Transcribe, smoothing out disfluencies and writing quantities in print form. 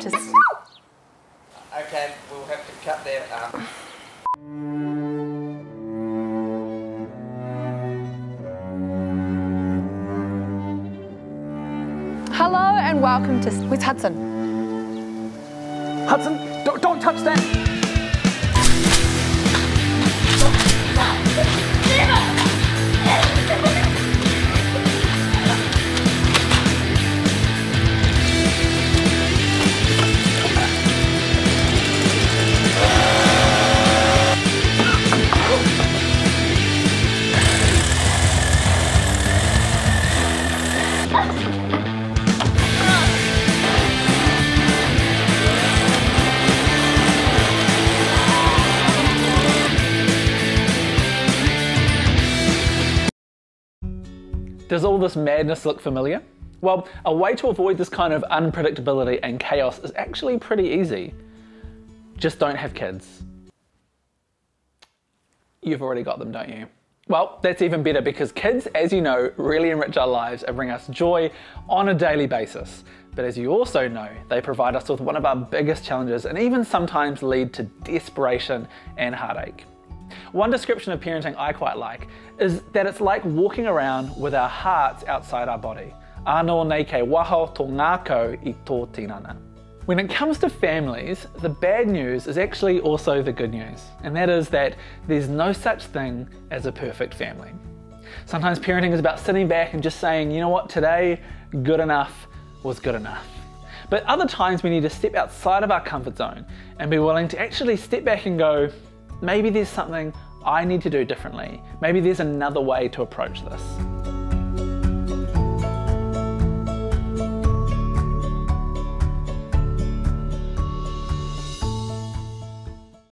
I'm just... Okay, we'll have to cut that up. Hello and welcome to... Where's Hudson? Hudson, don't touch that! Does all this madness look familiar? Well, a way to avoid this kind of unpredictability and chaos is actually pretty easy. Just don't have kids. You've already got them, don't you? Well, that's even better because kids, as you know, really enrich our lives and bring us joy on a daily basis. But as you also know, they provide us with one of our biggest challenges and even sometimes lead to desperation and heartache. One description of parenting I quite like is that it's like walking around with our hearts outside our body. Anō nei kei waho tō ngākau i tō tinana. When it comes to families, the bad news is actually also the good news, and that is that there's no such thing as a perfect family. Sometimes parenting is about sitting back and just saying, you know what, today, good enough was good enough. But other times we need to step outside of our comfort zone and be willing to actually step back and go, maybe there's something I need to do differently. Maybe there's another way to approach this.